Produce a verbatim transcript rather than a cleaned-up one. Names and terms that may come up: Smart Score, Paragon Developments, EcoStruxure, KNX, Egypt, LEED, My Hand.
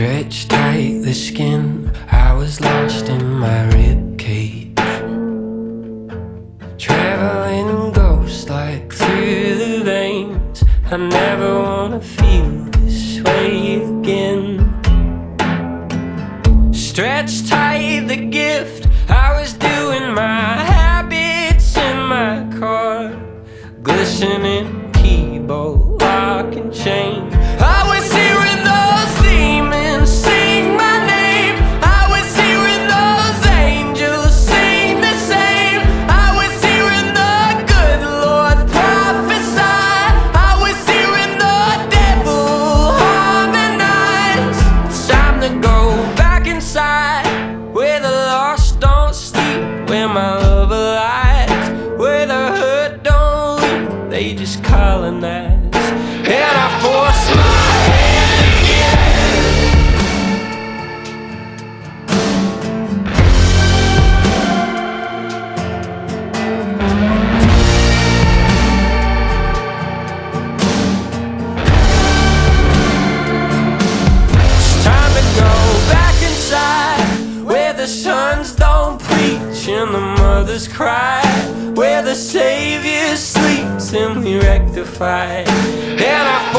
Stretch tight the skin, I was lost in my ribcage. Traveling ghost like through the veins, I never wanna feel this way again. Stretch tight the gift, I was doing my habits in my car, glistening keyboard, lock and chain. I was hearing those demons sing my name, I was hearing those angels sing the same, I was hearing the good Lord prophesy, I was hearing the devil harmonize. It's time to go back inside, where the lost don't sleep, where my lover lies, where the hurt don't leap, they just colonize. And I force my hand again. It's time to go back inside, where the sons don't preach and the mothers cry, where the Savior sleeps and we rectify. And I